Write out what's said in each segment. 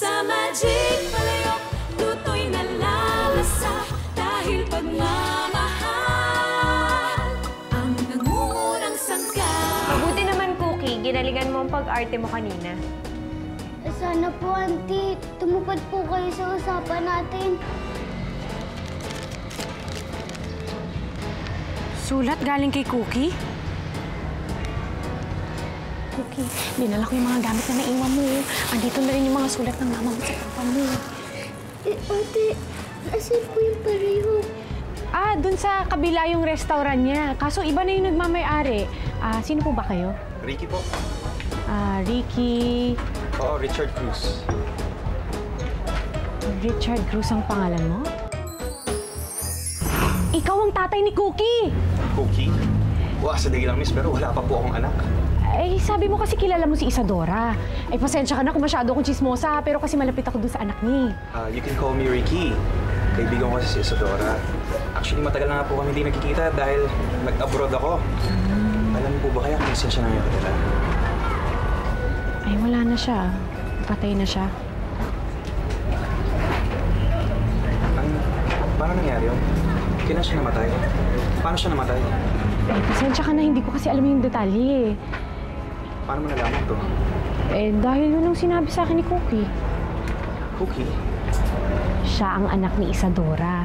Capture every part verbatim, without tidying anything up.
Sa magic palayok, luto'y nalalasa dahil pagmamahal ang nangungunang sangka. Mabuti naman, Cookie. Ginaligan mo ang pag-arte mo kanina. Sana po, Auntie. Tumupad po kayo sa usapan natin. Sulat galing kay Cookie? Cookie, dinala ko yung mga gamit na naiwan mo. Andito na rin yung mga sulat ng mama mo sa papa mo. Eh, Ate, asan po yung pareho? Ah, dun sa kabila yung restaurant niya. Kaso iba na yung nagmamayari. Ah, sino po ba kayo? Ricky po. Ah, Ricky... Oo, Richard Cruz. Richard Cruz ang pangalan mo? Ikaw ang tatay ni Cookie! Cookie? Wah, sa digi lang, miss, pero wala pa po akong anak. Eh, sabi mo kasi kilala mo si Isadora. Eh, pasensya ka na kung masyado akong chismosa, pero kasi malapit ako dun sa anak niya. Uh, you can call me Ricky. Kaibigan ko kasi si Isadora. Actually, matagal na nga po kami hindi nakikita dahil nag-abroad ako. Hmm. Alam po ba kaya kung saan siya nangyayari? Ay, wala na siya. Patay na siya. Ano? Paano nangyari yun? Kailan siya namatay? Paano siya namatay? Eh, pasensya ka na. Hindi ko kasi alam yung detalye eh. Paano mo nalaman to? Eh, dahil yun ang sinabi sa akin ni Cookie. Cookie? Siya ang anak ni Isadora.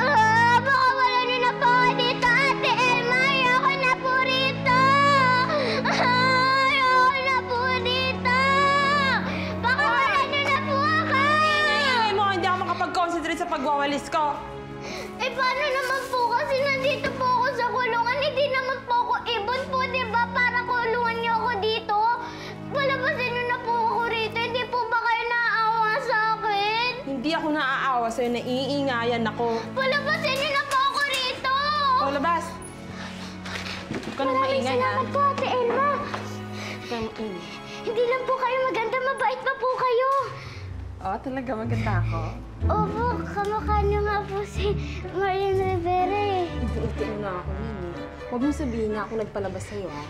Ah! Baka wala niyo na po ako dito, Ate Elma! Ayoko na po rito! Ayoko na po dito! Baka wala niyo na po ako! Ingay mo! Hindi ako makapag-concentrate sa pagwawalis ko! Eh, paano naman po? Kasi nandito po ako sa kulungan. Hindi naman po ako ibon po, di ba? Para kulungan niyo ako dito. Palabasin niyo na po ako rito. Hindi po ba kayo naaawa sa akin? Hindi ako naaawa sa'yo. Naiingayan ako. Palabasin niyo na po ako rito! Palabas! Huwag ka nang maingay, ha? Maraming salamat po, Ate Elma. Huwag ka nang maingay. Hindi lang po kayo maganda. Mabait pa po kayo. Oo, oh, talaga maganda ako. Opo, kamukha niyo nga po si Marilyn Rivera eh. Itiin na ako, Nini. Huwag mong sabihin na ako nagpalabas sa'yo, ha?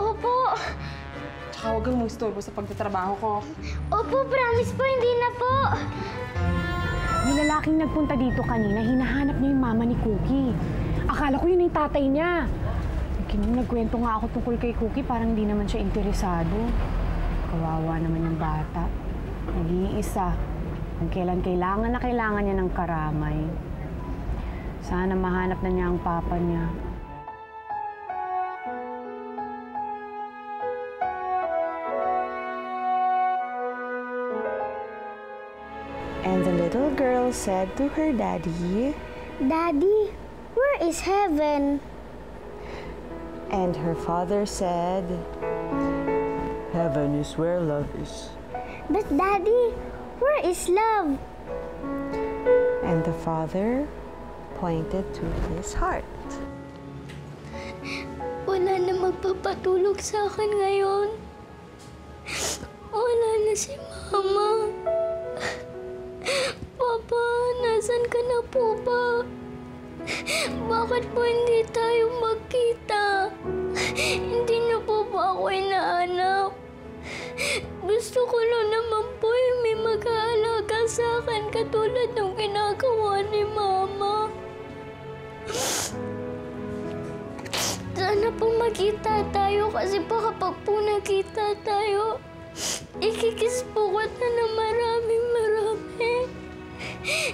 Opo! Tsaka huwag kang mong istorbo sa pagtatrabaho ko. Opo, promise po, hindi na po! Yung lalaking nagpunta dito kanina, hinahanap niya yung mama ni Cookie. Akala ko yun yung tatay niya. Nung nagkwento nga ako tungkol kay Cookie, parang hindi naman siya interesado. Kawawa naman yung bata. Nag-iisa. Kailan kailangan na kailangan niya ng karamay. Sana mahanap na niya ang papa niya. And the little girl said to her daddy, "Daddy, where is heaven?" And her father said, "Heaven is where love is." But Daddy, where is love? And the father pointed to his heart. Wala na magpapatulog sa akin ngayon. Wala na si Mama. Papa, nasan ka na po ba? Bakit po hindi tayo magkita? Hindi na po ba ako inaanap? Gusto ko lang naman po yung may mag-aalaga sa akin katulad ng ginagawa ni Mama. Sana po magkita tayo kasi baka pag po nakita tayo, ikikiss po ko na ng maraming marami.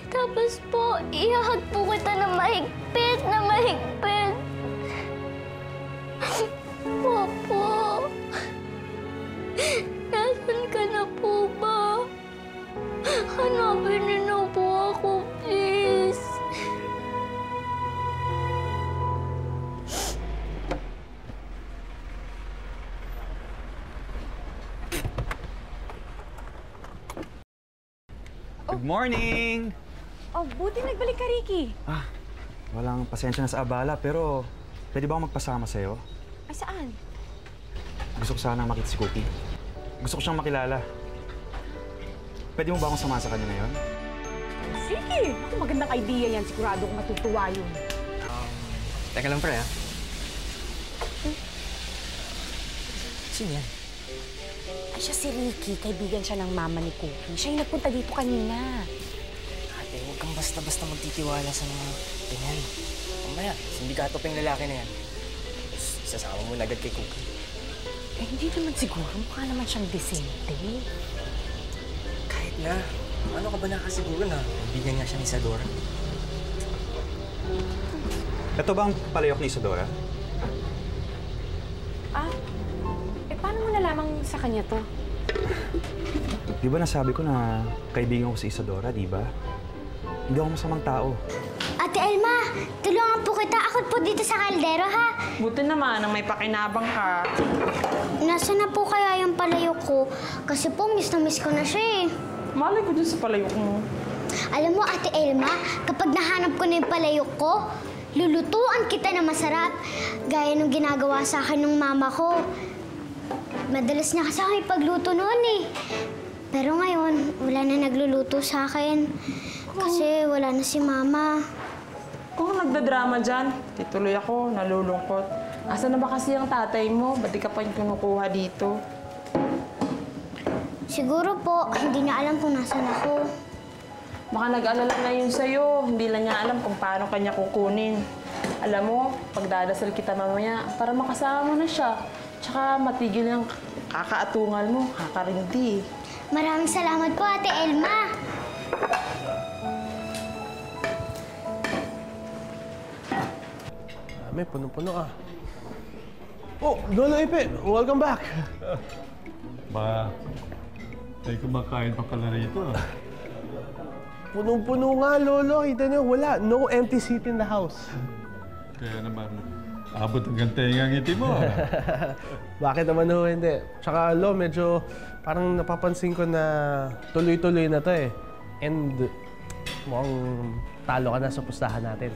Tapos po, ihahag po kita na mahigpit na mahigpit. Papa. Nasaan ka na po ba? Hanapin niyo na po ako, please. Good morning! Oh, buti nagbalik ka, Ricky. Ah, walang pasensya na sa abala, pero pwede ba akong magpasama sa'yo? Ay, saan? Gusto ko sana makita si Cookie. Gusto ko siyang makilala. Pwede mo ba akong sama sa kanya ngayon? Sige! Ito magandang idea yan. Sigurado kong matutuwa yun. Um, teka lang, pre, ha? Hmm? Sino yan? Ay, siya si Ricky. Kaibigan siya ng mama ni Cookie. Siya yung nagpunta dito kanina. Ate, huwag kang basta-basta magtitiwala sa mga ganyan. Mamaya, sindigato pa yung lalaki na yan. Sasama mo na agad kay Cookie. Eh, hindi naman siguro. Mukha naman siyang disente. Kahit na. Ano ka ba nakasiguro na kaibigan nga siya ni Isadora? Ito ba ang palayok ni Isadora? Ah, eh paano mo nalamang sa kanya to? Di ba nasabi ko na kaibigan ko si Isadora, di ba? Hindi ako masamang tao. Ate Elma, tulungan po kita. Akot po dito sa kaldero, ha? Buti naman ang may pakinabang ka. Nasaan na po kaya yung palayok ko? Kasi po, miss na miss ko na siya eh. Malay ko dun sa palayok mo. Alam mo, Ate Elma, kapag nahanap ko na yung palayok ko, lulutuan kita na masarap, gaya ng ginagawa sa akin ng mama ko. Madalas niya kasi aking pagluto noon eh. Pero ngayon, wala na nagluluto sa akin. Kasi wala na si mama. Kung nagdadrama dyan, tituloy ako, nalulungkot. Asa na ba kasi ang tatay mo? Ba't di ka pa yung kinukuha dito? Siguro po, hindi niya alam kung nasaan ako. Baka nag-alala na yun sa'yo. Hindi lang niya alam kung paano kanya kukunin. Alam mo, pagdadasal kita mamaya para makasama mo na siya. Tsaka matigil yung kakaatungal mo, kakarindi. Maraming salamat po, Ate Elma. May punong-puno ah. Oh, Lolo Pepe, welcome back. Ba, ay kumakain pa pala rito ah. Punong-puno nga, Lolo. Kita niyo, wala. No empty seat in the house. Kaya naman, abot hanggang tenga ang ngiti mo. Bakit naman ho, hindi? Tsaka, Lolo, medyo parang napapansin ko na tuloy-tuloy na to eh. And mukhang talo ka na sa pustahan natin.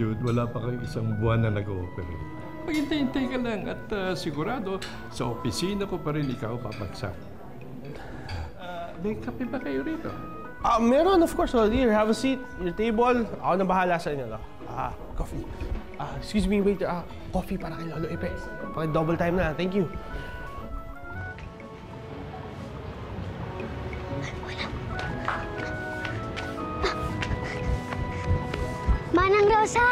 Jude, wala pa kayong isang buwan na nag-ooperate. Paghintay-hintay ka lang at uh, sigurado sa opisina ko pa rin ikaw papagsak. Uh, may kape ba kayo rito? Ah, uh, meron, of course. Well, here, have a seat. Your table. Ako na bahala sa inyo. Ah, coffee. Ah, excuse me, waiter. Ah, coffee para kay Lolo Pepe. Pag double time na. Thank you. Manang Rosa,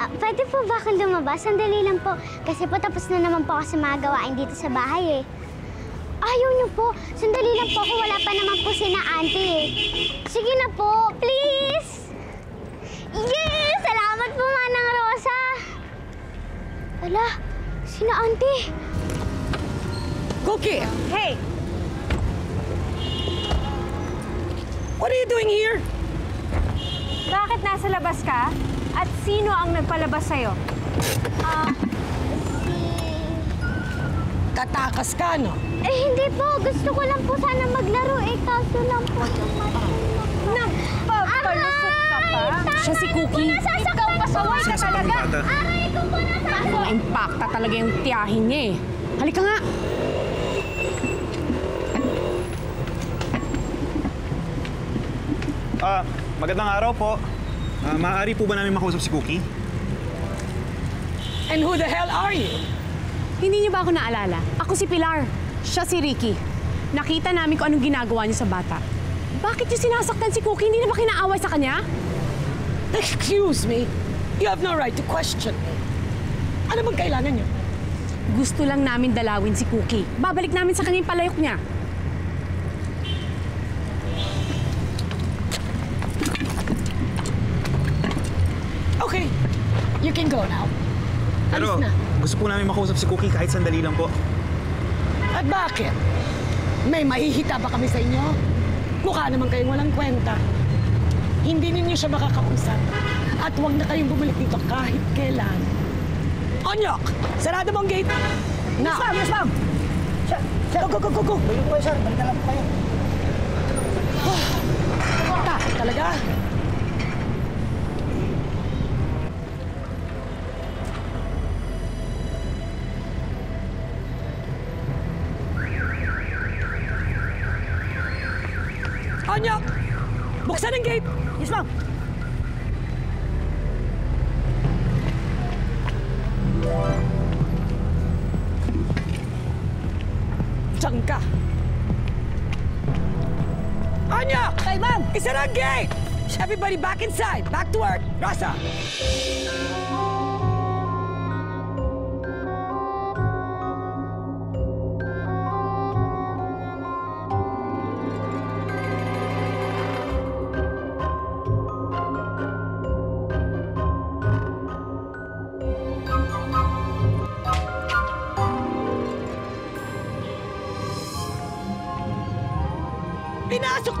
uh, pwede po ba akong lumabas? Sandali lang po. Kasi po tapos na naman po ako sa mga gawain dito sa bahay eh. Ayaw niyo po. Sandali lang po ako. Wala pa naman po si na auntie. Sige na po. Please! Yes! Salamat po, Manang Rosa! Ala, si na auntie. Cookie! Hey! What are you doing here? Bakit nasa labas ka? At sino ang nagpalabas sa'yo? Ah... Uh, Tatakas ka, no? Eh, hindi po. Gusto ko lang po sana maglaro. Eh, kaso lang po yung matulog ko. Nagpapalusot ka pa? Siya si Cookie. Ikaw pasaway ka talaga. Aray ko po nasasaktan. Impacta talaga yung tiyahin niya eh. Halika nga. Ah, magandang araw po. Uh, maaari po ba namin makausap si Cookie? And who the hell are you? Hindi niyo ba ako naalala? Ako si Pilar. Siya si Ricky. Nakita namin kung anong ginagawa niyo sa bata. Bakit niyo sinasaktan si Cookie? Hindi na ba kinaaway sa kanya? Excuse me. You have no right to question me. Ano bang kailangan niyo? Gusto lang namin dalawin si Cookie. Babalik namin sa kanya yung palayok niya. Okay. You can go now. Pero gusto po namin makausap si Cookie kahit sandali lang po. At bakit? May mahihita ba kami sa inyo? Mukha naman kayong walang kwenta. Hindi ninyo siya makakausap. At huwag na kayong bumalik dito kahit kailan. Onyok! Sarado mong gate! Yes, ma'am! Yes, ma'am! Sir, sir, go, go, go, go! Balik po, sir. Balik na lang po kayo. Bata, talaga? Anyok! Buksan ang gate! Yes, ma'am! Diyan ka! Sonia! Hey, Mom! It's an gate! Everybody back inside! Back to work! Rosa! Pinasok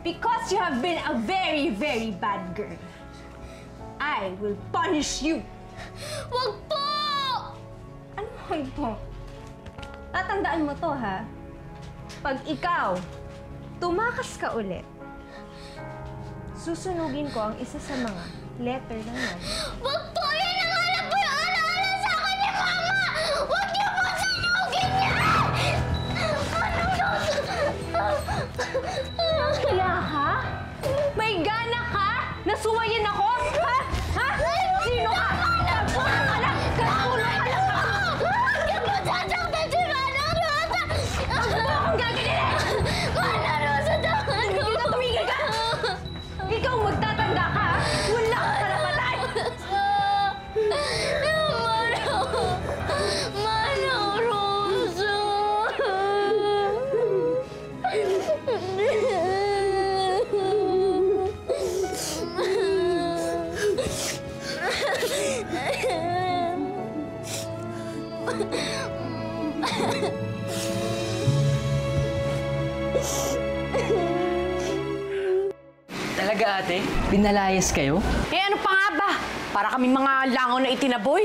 Because you have been a very, very bad girl, I will punish you. Wag po! Ano wag po? Tatandaan mo to, ha? Pag ikaw, tumakas ka ulit, susunugin ko ang isa sa mga letter na yan. Wag po! Yan ang alam po! Yung ala-ala sa akin ni Mama! Wag niyo po sunugin yan! Ano yun? Kaya ka? May gana ka? Nasuwayin ako? Ha? Ha? Sino ka? Nagpulang ka lang! Nagpulang ka lang! Bakit mo sasaktan si Manang Rosa? Ano ba akong gaganilin? Manang Rosa daw! Hindi ka tumigil ka! Ikaw magtatanda ka! Wala ka sa napatay! Manang Rosa! Talaga, ate? Binalayas kayo? Eh, ano pa nga ba? Para kaming mga langaw na itinaboy.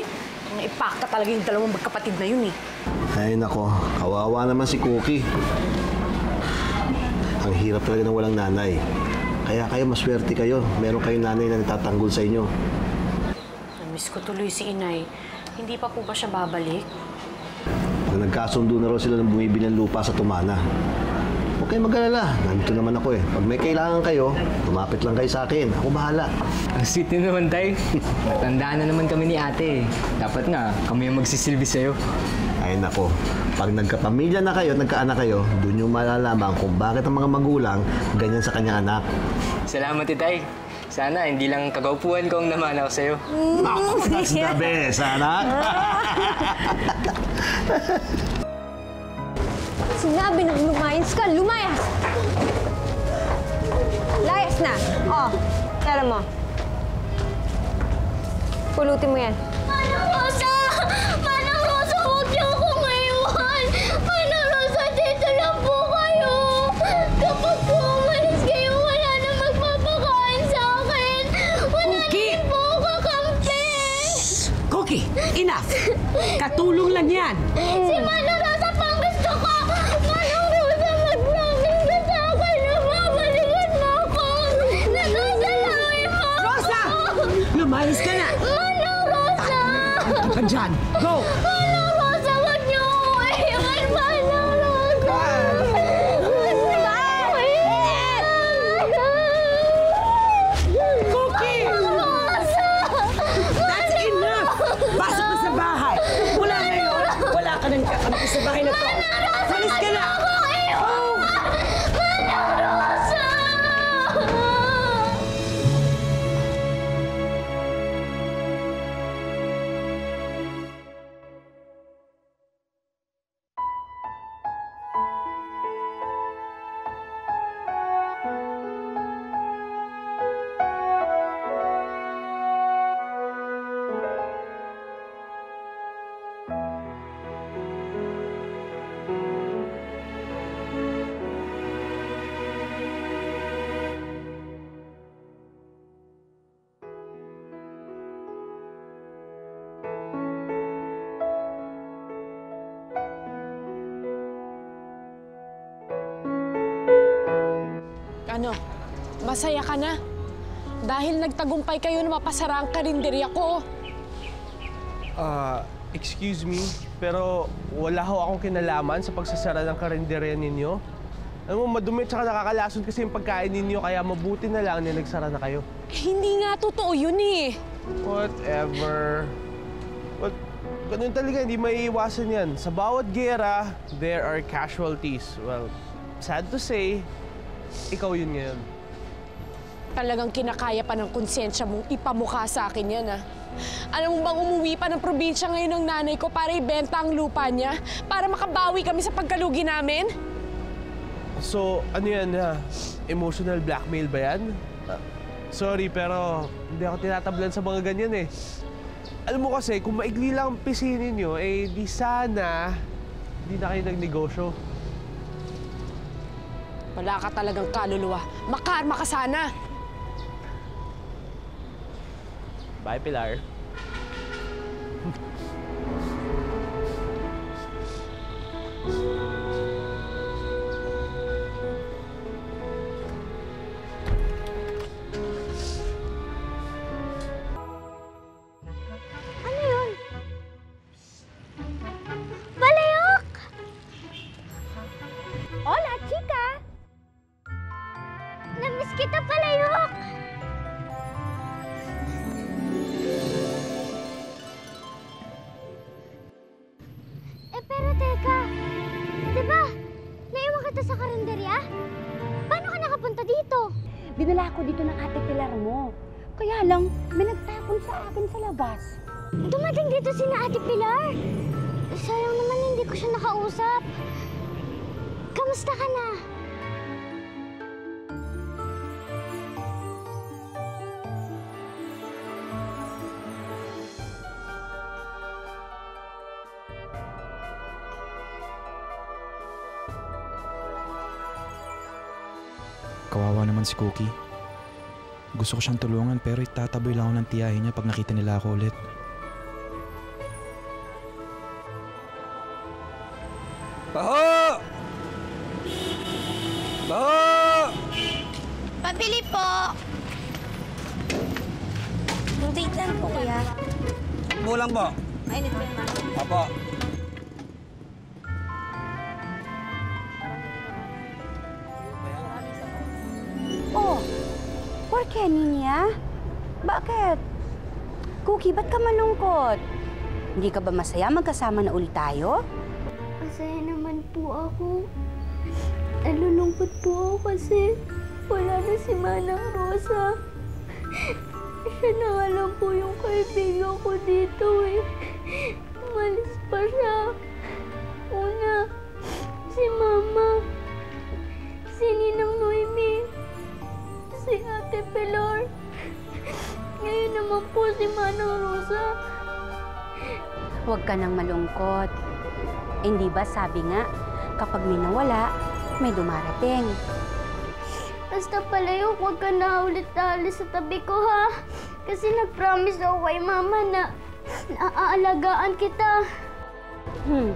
Ang ipakta talaga yung dalawang magkapatid na yun, eh. Ay, nako. Kawawa naman si Cookie. Ang hirap talaga ng walang nanay. Kaya kayo, maswerte kayo. Meron kayong nanay na natatanggol sa inyo. Namiss ko tuloy si Inay. Hindi pa po ba siya babalik? Nang nagkasundo na rin sila ng bumibili ng lupa sa Tumana. Huwag kayong mag-alala. Nandito naman ako eh. Pag may kailangan kayo, tumapit lang kayo sa akin. Ako bahala. Ang sweet na naman, Tay. Matandaan na naman kami ni ate eh. Dapat nga, kami ang magsisilbi sa'yo. Ay nako, pag nagkapamilya na kayo, nagkaanak kayo, doon yung malalaman kung bakit ang mga magulang ganyan sa kanya anak. Salamat, Tay. Sana hindi lang kagawpuan ko ang namanaw sa'yo. Ako, that's the best, anak! Sinabi nang lumayas ka, lumayas! Layas na! Oh, tara mo. Pulutin mo yan. Manang Rosa! Manang Rosa, huwag niyo ako ngayon! Manang Rosa, dito lang po kayo! Kapag po umalis kayo, wala na magpapakain sa akin! Wala din po kakampi! Cookie, enough! Katulong lang yan! Si Manang Rosa pang gusto ko! Manang Rosa, mag-promise na sa akin na babalikan mo ako! Nakasalawin mo ako! Rosa! Lumayas ka na! Manang Rosa! Ang Ano? Masaya ka na? Dahil nagtagumpay kayo na mapasara ang karinderya ko. Ah, uh, excuse me, pero wala ho akong kinalaman sa pagsasara ng karinderya ninyo. Alam mo, madumi at saka nakakalason kasi yung pagkain ninyo, kaya mabuti na lang na nagsara na kayo. Eh, hindi nga totoo yun eh. Whatever. What? Ganun talaga, hindi maiiwasan yan. Sa bawat giyera, there are casualties. Well, sad to say, ikaw yun ngayon. Talagang kinakaya pa ng konsensya mong ipamukha sa akin yan, ha? Alam mo bang umuwi pa ng probinsya ngayon ng nanay ko para ibenta ang lupa niya? Para makabawi kami sa pagkalugi namin? So, ano yan, ha? Emotional blackmail ba yan? Uh, sorry, pero hindi ako tinatablan sa mga ganyan, eh. Alam mo kasi, kung maigli lang ang pisinin nyo, eh di sana hindi na kayo nagnegosyo. Wala ka talagang kaluluwa. Makaarma ka sana! Bye, Pilar. Ano yun? Balayok! Hola, chica! Namiss kita, Balayok! Dinala ako dito ng ate Pilar mo. Kaya lang, may nagtapon sa akin sa labas. Dumating dito si na ate Pilar. Sayang naman hindi ko siya nakausap. Kamusta ka na? Kawawa naman si Cookie. Gusto ko siyang tulungan pero itataboy lang ako ng tiyahin niya pag nakita nila ako ulit. Baho! Baho! Pabili po! Muntik lang po kaya. Bulang po. Mainit lang na. Apo. Kenny niya? Bakit? Cookie, ba't ka malungkot? Hindi ka ba masaya magkasama na ulit tayo? Masaya naman po ako. Nalulungkot po ako kasi wala na si Manang Rosa. Siya na nga lang po yung kaibigan ko dito eh. Umalis pa siya. Una, si Mama. Si Ninang Noemi. Si Ate Pilar. Ngayon naman po si Manang Rosa. Huwag ka nang malungkot. Hindi ba sabi nga, kapag may nawala, may dumarating. Basta palayo, huwag ka na ulit alis sa tabi ko, ha? Kasi nag-promise ako kay Mama na naaalagaan kita. Hmm.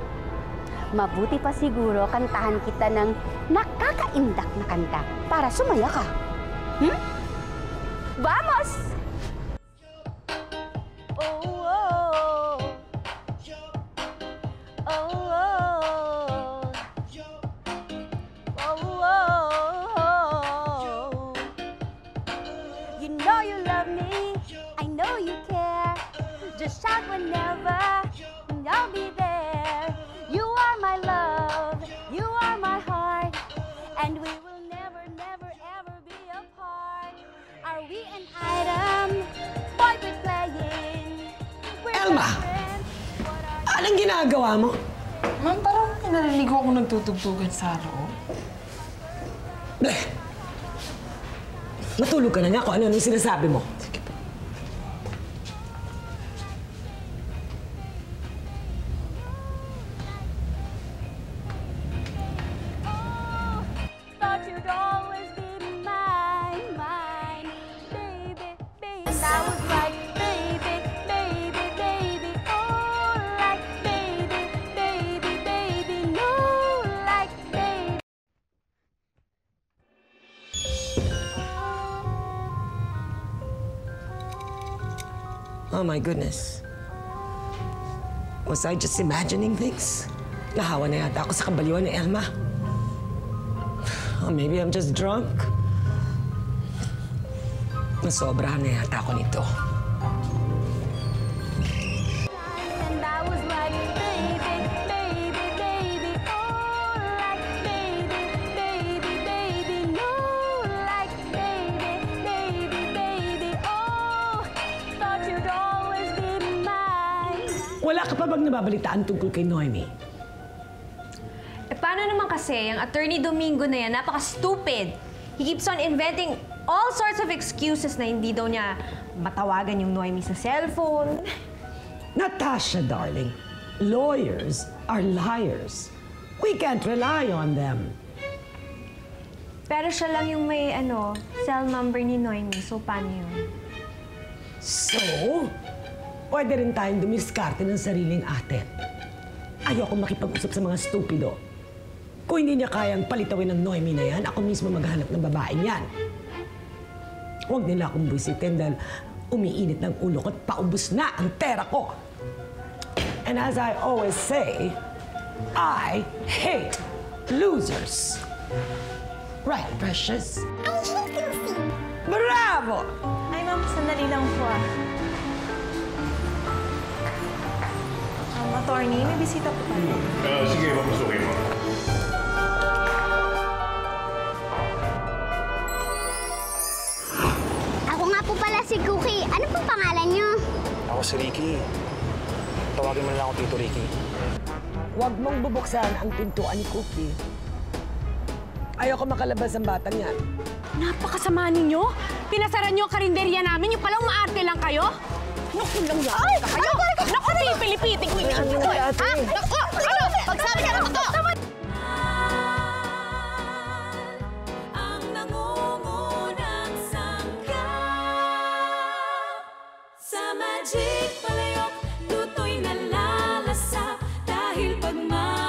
Mabuti pa siguro kantahan kita ng nakakaindak na kanta para sumaya ka. Hmm? Vamos! Oh, oh, oh, oh, oh, you know you love me, I know you care. Just shout whenever, and I'll be there. You are my love, you are my heart, and we will. We an item, boy we're playing. We're Elma! Anong ginagawa mo? Ma'am, parang naliligo ako nagtutugtugan sa loob. Bleh! Matulog ka na nga kung ano-anong sinasabi mo. Sige po. Oh my goodness. Was I just imagining things? Nahawa na yata ako sa kabaliwan ni Elma. Or maybe I'm just drunk. Masobra na yata ako nito. Wala ka pa bang nababalitaan tungkol kay Noemi? Eh, paano naman kasi, yung attorney Domingo na yan, napaka-stupid. He keeps on inventing all sorts of excuses na hindi daw niya matawagan yung Noemi sa cellphone. Natasha, darling, lawyers are liars. We can't rely on them. Pero siya lang yung may, ano, cell number ni Noemi, so paano yun? So? Pwede rin tayong dumiskarte ng sariling atin. Ayoko makipag-usap sa mga stupido. Kung hindi niya kayang palitawin ng Noemi na yan, ako mismo maghanap ng babaeng yan. Huwag nila akong busitin dahil umiinit ng ulo ko at paubos na ang pera ko. And as I always say, I hate losers. Right, precious? I hate losing. Bravo! Ay, ma'am, sandali lang po ah. Attorney, may bisita po tayo. Uh, sige, papasukin mo. Ako nga po pala si Cookie. Ano pong pangalan niyo? Ako si Ricky. Tawagin mo na lang ako Tito Ricky. Huwag mong bubuksan ang pintuan ni Cookie. Ayoko makalabas ang batang yan. Napakasama ninyo! Pinasaran niyo ang karinderya namin. Yung palang maarte lang kayo. Naku lang yan! Ay! Ano ba? Naku, pipilipitin ko yung ito eh! Ha? Naku! Ano? Pagsabi ka na ko to! Sa magic palayok, luto'y nalalasap dahil pag